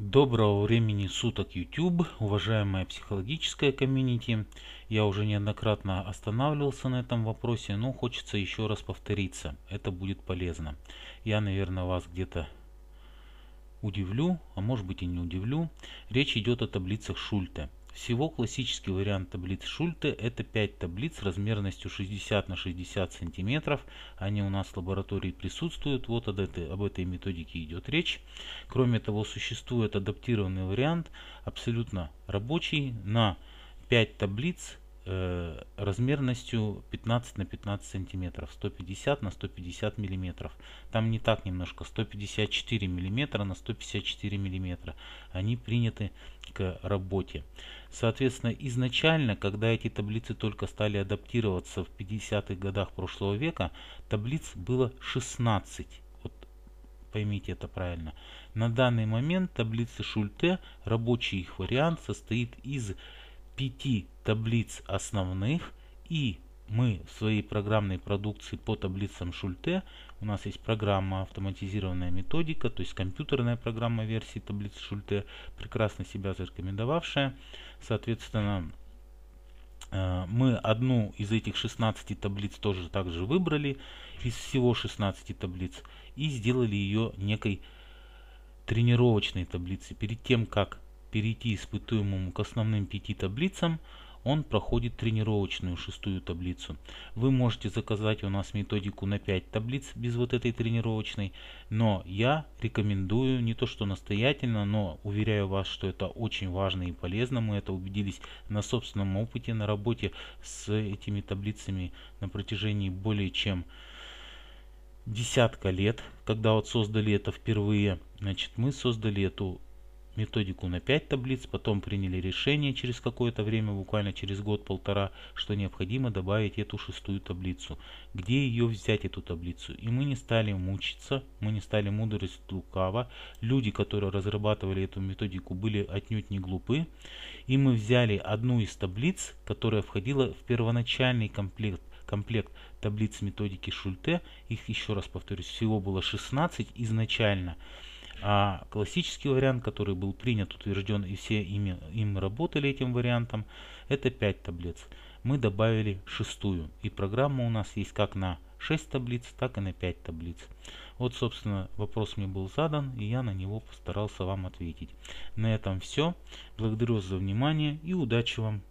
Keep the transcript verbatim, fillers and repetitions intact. Доброго времени суток, YouTube, уважаемая психологическая комьюнити. Я уже неоднократно останавливался на этом вопросе, но хочется еще раз повториться. Это будет полезно. Я, наверное, вас где-то удивлю, а может быть и не удивлю. Речь идет о таблицах Шульте. Всего классический вариант таблиц Шульте — это пять таблиц размерностью шестьдесят на шестьдесят сантиметров. Они у нас в лаборатории присутствуют, вот об этой, об этой методике идет речь. Кроме того, существует адаптированный вариант, абсолютно рабочий, на пять таблиц э, размерностью пятнадцать на пятнадцать сантиметров, сто пятьдесят на сто пятьдесят миллиметров. Там не так немножко, сто пятьдесят четыре миллиметра на сто пятьдесят четыре миллиметра. Они приняты к работе. Соответственно, изначально, когда эти таблицы только стали адаптироваться в пятидесятых годах прошлого века, таблиц было шестнадцать. Вот, поймите это правильно. На данный момент таблицы Шульте, рабочий их вариант, состоит из пяти таблиц основных, и мы в своей программной продукции по таблицам Шульте, у нас есть программа, автоматизированная методика, то есть компьютерная программа версии таблицы Шульте, прекрасно себя зарекомендовавшая. Соответственно, мы одну из этих шестнадцати таблиц тоже также выбрали из всего шестнадцати таблиц и сделали ее некой тренировочной таблицей. Перед тем, как перейти испытуемому к основным пяти таблицам, он проходит тренировочную шестую таблицу. Вы можете заказать у нас методику на пять таблиц без вот этой тренировочной, но я рекомендую, не то что настоятельно, но уверяю вас, что это очень важно и полезно. Мы это убедились на собственном опыте, на работе с этими таблицами на протяжении более чем десятка лет. Когда вот создали это впервые, значит, мы создали эту методику на пять таблиц, потом приняли решение через какое-то время, буквально через год-полтора, что необходимо добавить эту шестую таблицу. Где ее взять, эту таблицу? И мы не стали мучиться, мы не стали мудрить лукаво. Люди, которые разрабатывали эту методику, были отнюдь не глупы. И мы взяли одну из таблиц, которая входила в первоначальный комплект, комплект таблиц методики Шульте. Их, еще раз повторюсь, всего было шестнадцать изначально. А классический вариант, который был принят, утвержден, и все ими, им работали этим вариантом, это пять таблиц. Мы добавили шестую. И программа у нас есть как на шесть таблиц, так и на пять таблиц. Вот, собственно, вопрос мне был задан, и я на него постарался вам ответить. На этом все. Благодарю вас за внимание и удачи вам!